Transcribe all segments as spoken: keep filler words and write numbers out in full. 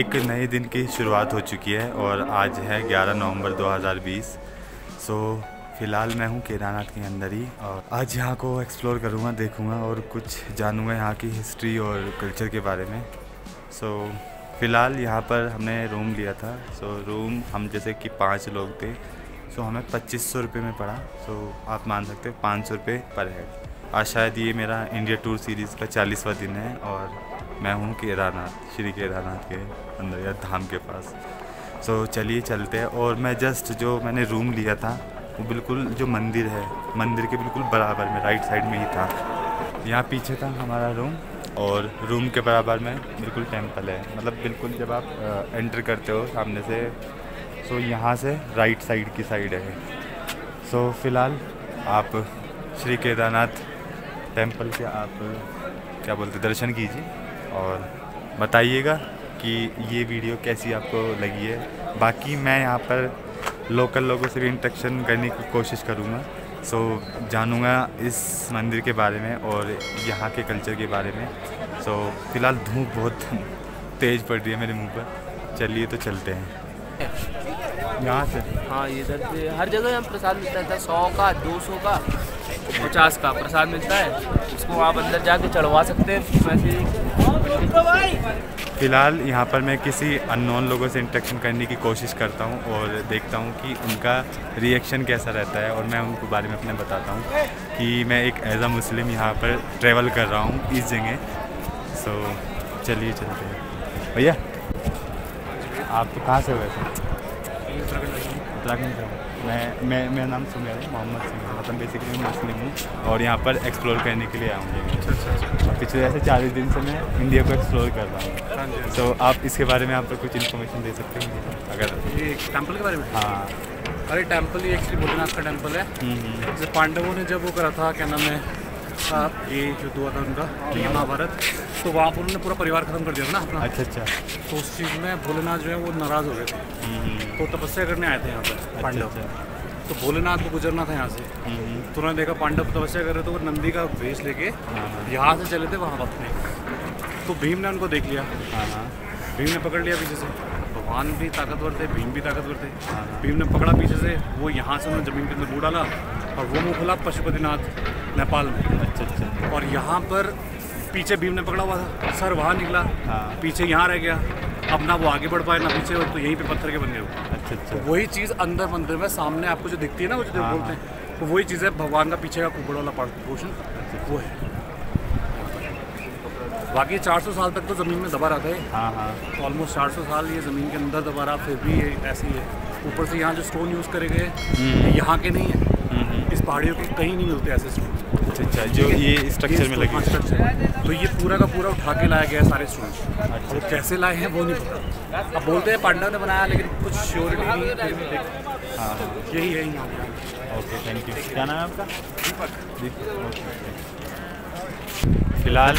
एक नए दिन की शुरुआत हो चुकी है और आज है ग्यारह नवंबर दो हज़ार बीस। सो फ़िलहाल मैं हूँ केदारनाथ के अंदर ही और आज यहाँ को एक्सप्लोर करूँगा, देखूँगा और कुछ जानूँगा यहाँ की हिस्ट्री और कल्चर के बारे में। सो फ़िलहाल यहाँ पर हमने रूम लिया था। सो रूम हम जैसे कि पाँच लोग थे, सो हमें पच्चीस सौ रुपये में पड़ा। सो आप मान सकते हो पाँच सौ रुपये पर हेड। आज शायद ये मेरा इंडिया टूर सीरीज़ का चालीसवां दिन है और मैं हूँ केदारनाथ, श्री केदारनाथ के अंदर या धाम के पास। सो so, चलिए चलते हैं। और मैं जस्ट जो मैंने रूम लिया था वो बिल्कुल जो मंदिर है, मंदिर के बिल्कुल बराबर में राइट साइड में ही था। यहाँ पीछे था हमारा रूम और रूम के बराबर में बिल्कुल टेंपल है, मतलब बिल्कुल जब आप एंटर करते हो सामने से। सो so, यहाँ से राइट साइड की साइड है। सो so, फ़िलहाल आप श्री केदारनाथ टेम्पल के आप क्या बोलते दर्शन कीजिए और बताइएगा कि ये वीडियो कैसी आपको लगी है। बाकी मैं यहाँ पर लोकल लोगों से भी इंटरेक्शन करने की कोशिश करूँगा। सो so, जानूँगा इस मंदिर के बारे में और यहाँ के कल्चर के बारे में। सो so, फ़िलहाल धूप बहुत तेज़ पड़ रही है मेरे मुंह पर। चलिए तो चलते हैं यहाँ से। हाँ, इधर से हर जगह यहाँ प्रसाद मिलता था। सौ का, दो सौ का, पचास का प्रसाद मिलता है। उसको आप अंदर जाके चढ़वा सकते हैं वैसे। फ़िलहाल यहाँ पर मैं किसी अननोन लोगों से इंटरेक्शन करने की कोशिश करता हूँ और देखता हूँ कि उनका रिएक्शन कैसा रहता है और मैं उनको बारे में अपने बताता हूँ कि मैं एक एज अ मुस्लिम यहाँ पर ट्रैवल कर रहा हूँ इस जगह। सो चलिए चलते हैं। भैया आप तो कहाँ से हुए थे? उत्तराखंड से। मैं मैं मेरा नाम सुमेर मोहम्मद सली, मतलब बेसिकली मैं मुस्लिम हूँ और यहाँ पर एक्सप्लोर करने के लिए आऊँगी। अच्छा। पिछले ऐसे चालीस दिन से मैं इंडिया को एक्सप्लोर कर रहा हूँ। सो so, आप इसके बारे में आप कुछ इन्फॉर्मेशन दे सकते हैं अगर ये टेम्पल के बारे में? हाँ, अरे टेम्पल ये एक्चुअली भोलेनाथ का टेम्पल है। जैसे पांडवों ने जब वो करा था क्या नाम है ये युद्ध हुआ था उनका महाभारत, तो वहाँ पर उन्होंने पूरा परिवार खत्म कर दिया था ना अपना। अच्छा अच्छा। तो उस चीज़ में भोलेनाथ जो है वो नाराज़ हो गए थे, तो तपस्या करने आए थे यहाँ पर पांडव। तो भोलेनाथ को गुजरना था यहाँ से, तो उन्होंने देखा पांडव तपस्या कर रहे, तो वो नंदी का वेश लेके यहाँ से चले थे वहाँ बचने। तो भीम ने उनको देख लिया, भीम ने पकड़ लिया पीछे से। भगवान भी ताकतवर थे, भीम भी ताकतवर थे। भीम ने पकड़ा पीछे से, वो यहाँ से उन्होंने जमीन के अंदर मुँह डाला और वो मुँह खुला पशुपतिनाथ नेपाल में। अच्छा अच्छा। और यहाँ पर पीछे भीम ने पकड़ा हुआ था, सर वहाँ निकला, पीछे यहाँ रह गया। अब ना वो आगे बढ़ पाए ना पीछे, तो यहीं पे पत्थर के बने हो। अच्छा अच्छा। तो वही चीज़ अंदर मंदिर में सामने आपको जो दिखती है ना, वो जो बोलते हैं, तो वही चीज़ है भगवान का पीछे का कुबड़ वाला पार्ट पोर्शन, वो है। बाकी चार सौ साल तक तो ज़मीन में दबा रहा था। हाँ हाँ। ऑलमोस्ट चार सौ साल ये ज़मीन के अंदर दबा रहा, फिर भी ये ऐसी है। ऊपर से यहाँ जो स्टोन यूज़ करे गए यहाँ के नहीं है, इस पहाड़ियों के कहीं नहीं मिलते ऐसे स्टोन। अच्छा अच्छा। जो ये स्ट्रक्चर में लगे स्ट्रक्चर, तो ये पूरा का पूरा उठा के लाया गया है सारे स्टोन। और कैसे लाए हैं वो नहीं पता। अब बोलते हैं पांडव ने बनाया, लेकिन कुछ श्योरिटी नहीं है। हाँ यही है यहाँ। Okay thank you. क्या नाम है आपका? दीपक। फिलहाल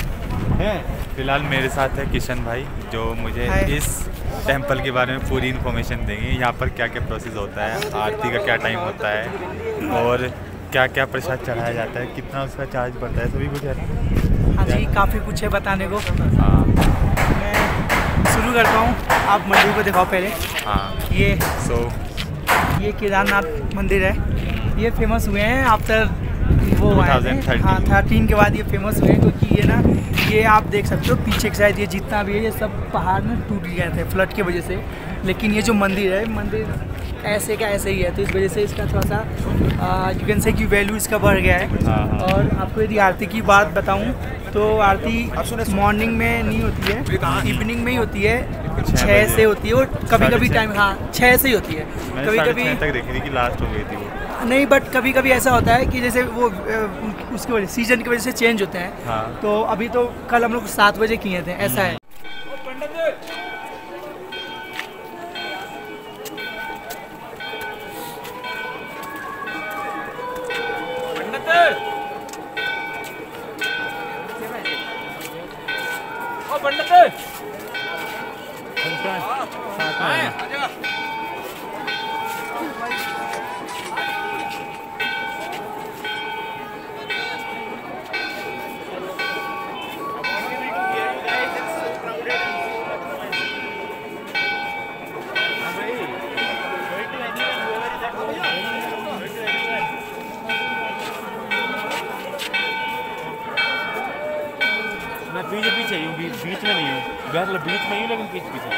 है फिलहाल मेरे साथ है किशन भाई, जो मुझे इस टेंपल के बारे में पूरी इन्फॉर्मेशन देंगे। यहाँ पर क्या क्या प्रोसेस होता है, आरती का क्या टाइम होता है और क्या क्या प्रसाद चढ़ाया जाता है, कितना उसका चार्ज पड़ता है, सभी कुछ है। हाँ जी, काफ़ी कुछ है बताने को। हाँ मैं शुरू करता हूँ, आप मंदिर को दिखाओ पहले। हाँ ये सो so, ये केदारनाथ मंदिर है। ये फेमस हुए हैं आफ्टर वो दो हज़ार तेरह। हाँ थर्टीन के बाद ये फेमस हुए, क्योंकि ये ना ये आप देख सकते हो पीछे की साइड ये जितना भी है ये सब पहाड़ में टूट गए थे फ्लड की वजह से। लेकिन ये जो मंदिर है मंदिर ऐसे का ऐसे ही है, तो इस वजह से इसका थोड़ा सा यू कैन से कि वैल्यू इसका बढ़ गया है। और आपको यदि आरती की बात बताऊं तो आरती मॉर्निंग में नहीं होती है, इवनिंग में ही होती है। छः से होती है और कभी कभी टाइम। हाँ छः से ही होती है, कभी कभी तक देखी थी कि लास्ट हो गई थी वो नहीं, बट कभी कभी ऐसा होता है कि जैसे वो उसकी वजह सीजन की वजह से चेंज होते हैं। तो अभी तो कल हम लोग सात बजे किए थे, ऐसा है। बीच पीछे ही हूँ, बीच में नहीं हूँ, बैर बीच में ही लेकिन बीच पीछे।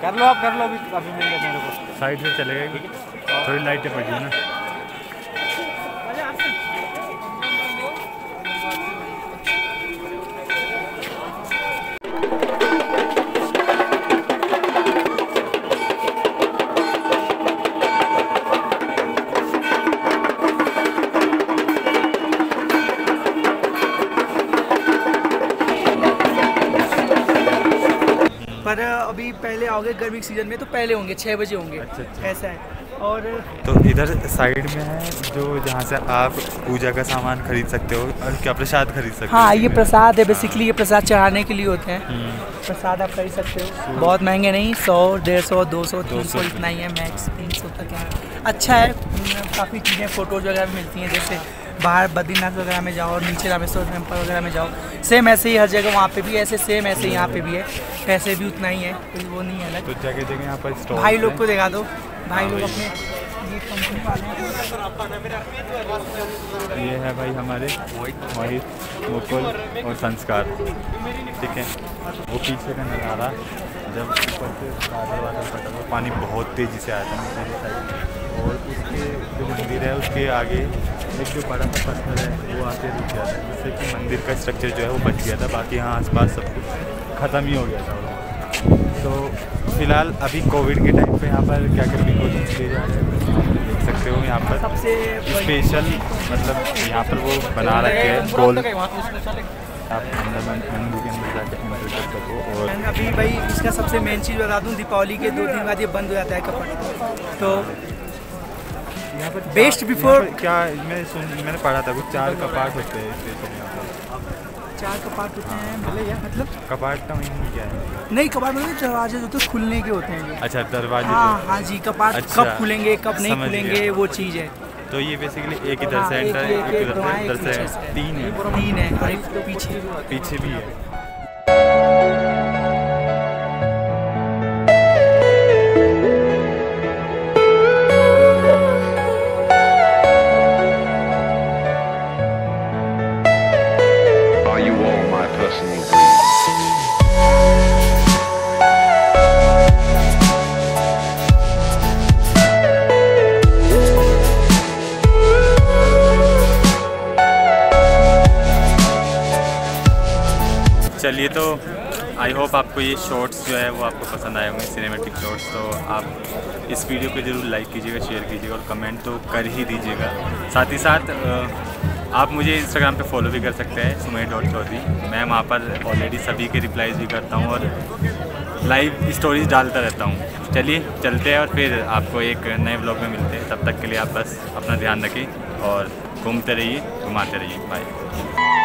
कर लो आप, कर लो अभी अभी मिल मेरे को। साइड में चले गए, थोड़ी लाइटें पड़ गई ना। पर अभी पहले आओगे गर्मी के सीजन में तो पहले होंगे, छः बजे होंगे। अच्छा, अच्छा। ऐसा है। और तो इधर साइड में है जो जहाँ से आप पूजा का सामान खरीद सकते हो और क्या प्रसाद खरीद सकते हो। हाँ, ये प्रसाद है बेसिकली, ये प्रसाद चढ़ाने के लिए होते हैं। प्रसाद आप खरीद सकते हो, बहुत महंगे नहीं, सौ डेढ़ सौ दो सौ तीन सौ इतना ही है मैक्स, तीन सौ तक है। अच्छा है, काफ़ी चीज़ें फ़ोटोज़ वगैरह मिलती हैं, जैसे बाहर बद्रीनाथ वगैरह में जाओ और नीचे रामेश्वर टेम्पल वगैरह में जाओ, सेम ऐसे ही हर जगह वहाँ पे भी ऐसे, सेम ऐसे यहाँ पे भी है, पैसे भी उतना ही है, कोई वो नहीं है अलग। तो जगह जगह यहाँ पर स्टॉल भाई लोग को दिखा दो, भाई लोग अपने ये कंपनी वाले। ये है भाई हमारे मोहित, मुकुल और संस्कार, ठीक है। वो पीछे का नज़ारा, जब ऊपर से बादल वादल फटा हुआ, पानी बहुत तेज़ी से आता है मेरे साइड में, और उसके जो मंदिर है उसके आगे एक जो बड़ा सा पत्थर है वो आके रुक गया था, जिससे कि मंदिर का स्ट्रक्चर जो है वो बच गया था, बाकी यहाँ आसपास सब कुछ ख़त्म ही हो गया था। तो फिलहाल अभी कोविड के टाइम पे यहाँ पर क्या क्या प्रिकॉशंस लिए जा रहे हैं देख सकते हो। यहाँ पर सबसे स्पेशल मतलब यहाँ पर वो बना रखे हैं गोल, आप मंदिर के अंदर जाकर मदद कर सको। और अभी भाई इसका सबसे मेन चीज़ बता दूँ, दीपावली के दो दिन बाद ये बंद हो जाता है कपट, तो यहाँ पर बेस्ट बिफोर क्या मैं सुन मैंने पढ़ा था कुछ चार कपाट होते हैं स्पेशल यहाँ पर, चार कपाट होते हैं भले या मतलब कपाट का मीनिंग क्या है? नहीं कपाट मतलब दरवाजे जो तो खुलने के होते हैं। अच्छा दरवाजे, हाँ हाँ जी, कपाट कब खुलेंगे कब नहीं खुलेंगे वो चीज़ है। तो ये बेसिकली एक इधर से एंटर है, एक इधर से इधर से तीन है तीन है और एक पीछे पीछे भी है। चलिए, तो आई होप आपको ये शॉर्ट्स जो है वो आपको पसंद आए होंगे, सिनेमेटिक शॉर्ट्स। तो आप इस वीडियो को ज़रूर लाइक कीजिएगा, शेयर कीजिएगा और कमेंट तो कर ही दीजिएगा। साथ ही साथ आप मुझे इंस्टाग्राम पे फॉलो भी कर सकते हैं, सुमेर डॉट चौधरी। मैं वहाँ पर ऑलरेडी सभी के रिप्लाईज भी करता हूँ और लाइव स्टोरीज डालता रहता हूँ। चलिए चलते हैं और फिर आपको एक नए ब्लॉग में मिलते हैं। तब तक के लिए आप बस अपना ध्यान रखें और घूमते रहिए, घुमाते रहिए। बाय।